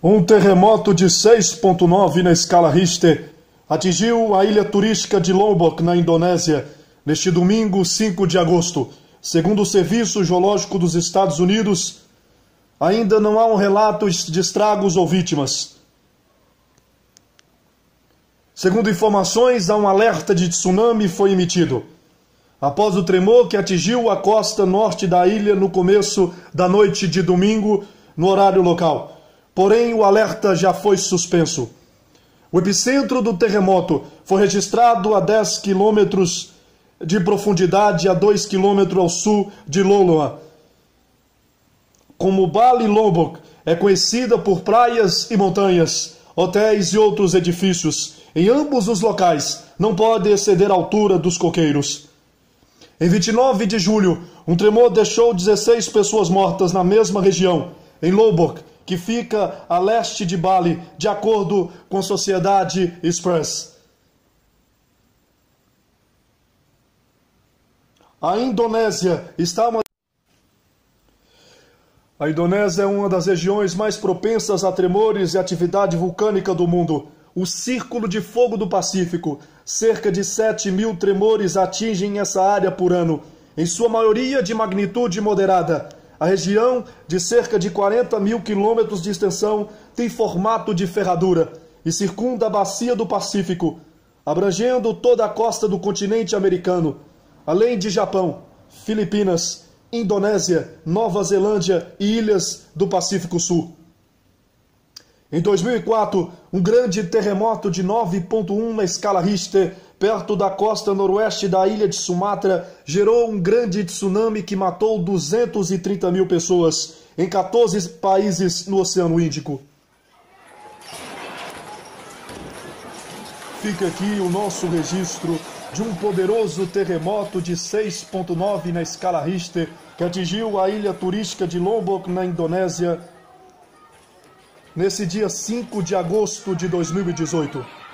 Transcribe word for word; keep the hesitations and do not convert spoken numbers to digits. Um terremoto de seis ponto nove na escala Richter atingiu a ilha turística de Lombok, na Indonésia, neste domingo, cinco de agosto. Segundo o Serviço Geológico dos Estados Unidos, ainda não há um relato de estragos ou vítimas. Segundo informações, há um alerta de tsunami foi emitido após o tremor que atingiu a costa norte da ilha no começo da noite de domingo, no horário local. Porém, o alerta já foi suspenso. O epicentro do terremoto foi registrado a dez quilômetros de profundidade, a dois quilômetros ao sul de Loloa. Como Bali, Lombok é conhecida por praias e montanhas, hotéis e outros edifícios. Em ambos os locais, não pode exceder a altura dos coqueiros. Em vinte e nove de julho, um tremor deixou dezesseis pessoas mortas na mesma região, em Lombok, que fica a leste de Bali, de acordo com a Sociedade Express. A Indonésia está uma... A Indonésia é uma das regiões mais propensas a tremores e atividade vulcânica do mundo. O Círculo de Fogo do Pacífico. Cerca de sete mil tremores atingem essa área por ano, em sua maioria de magnitude moderada. A região, de cerca de quarenta mil quilômetros de extensão, tem formato de ferradura e circunda a bacia do Pacífico, abrangendo toda a costa do continente americano, além de Japão, Filipinas, Indonésia, Nova Zelândia e ilhas do Pacífico Sul. Em dois mil e quatro, um grande terremoto de nove ponto um na escala Richter, perto da costa noroeste da ilha de Sumatra, gerou um grande tsunami que matou duzentas e trinta mil pessoas em quatorze países no Oceano Índico. Fica aqui o nosso registro de um poderoso terremoto de seis ponto nove na escala Richter, que atingiu a ilha turística de Lombok, na Indonésia, nesse dia cinco de agosto de dois mil e dezoito.